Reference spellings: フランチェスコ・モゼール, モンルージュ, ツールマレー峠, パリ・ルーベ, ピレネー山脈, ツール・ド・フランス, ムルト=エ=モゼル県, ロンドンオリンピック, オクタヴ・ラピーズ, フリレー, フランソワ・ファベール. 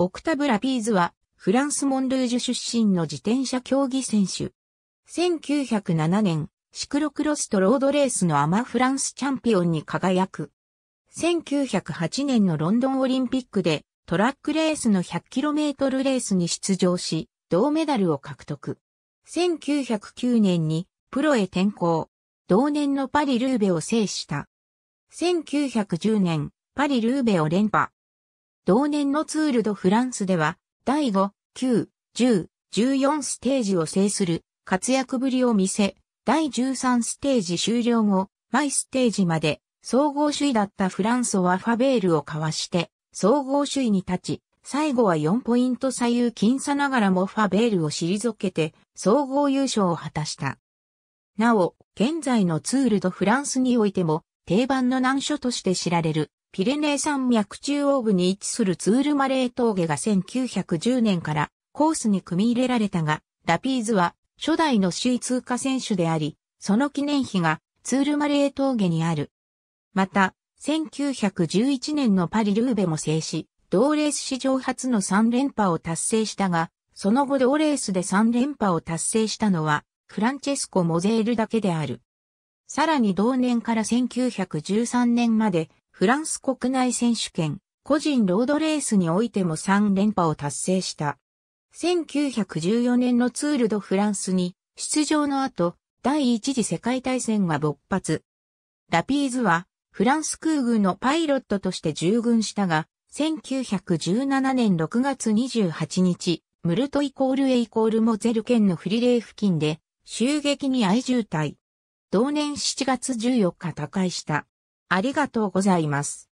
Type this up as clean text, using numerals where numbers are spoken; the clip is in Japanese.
オクタブ・ラピーズは、フランス・モンルージュ出身の自転車競技選手。1907年、シクロクロスとロードレースのアマ・フランスチャンピオンに輝く。1908年のロンドンオリンピックで、トラックレースの 100km レースに出場し、銅メダルを獲得。1909年に、プロへ転向。同年のパリ・ルーベを制した。1910年、パリ・ルーベを連覇。同年のツール・ド・フランスでは、第5、9、10、14ステージを制する活躍ぶりを見せ、第13ステージ終了後、毎ステージまで総合首位だったフランソワ・ファベールをかわして、総合首位に立ち、最後は4ポイント左右僅差ながらもファベールを退けて、総合優勝を果たした。なお、現在のツール・ド・フランスにおいても、定番の難所として知られる。ピレネー山脈中央部に位置するツールマレー峠が1910年からコースに組み入れられたが、ラピーズは初代の首位通過選手であり、その記念碑がツールマレー峠にある。また、1911年のパリ・ルーベも制し、同レース史上初の3連覇を達成したが、その後同レースで3連覇を達成したのは、フランチェスコ・モゼールだけである。さらに同年から1913年まで、フランス国内選手権、個人ロードレースにおいても3連覇を達成した。1914年のツール・ド・フランスに出場の後、第一次世界大戦が勃発。ラピーズはフランス空軍のパイロットとして従軍したが、1917年6月28日、ムルト=モゼル県のフリレー付近で襲撃に遭い重体。同年7月14日他界した。ありがとうございます。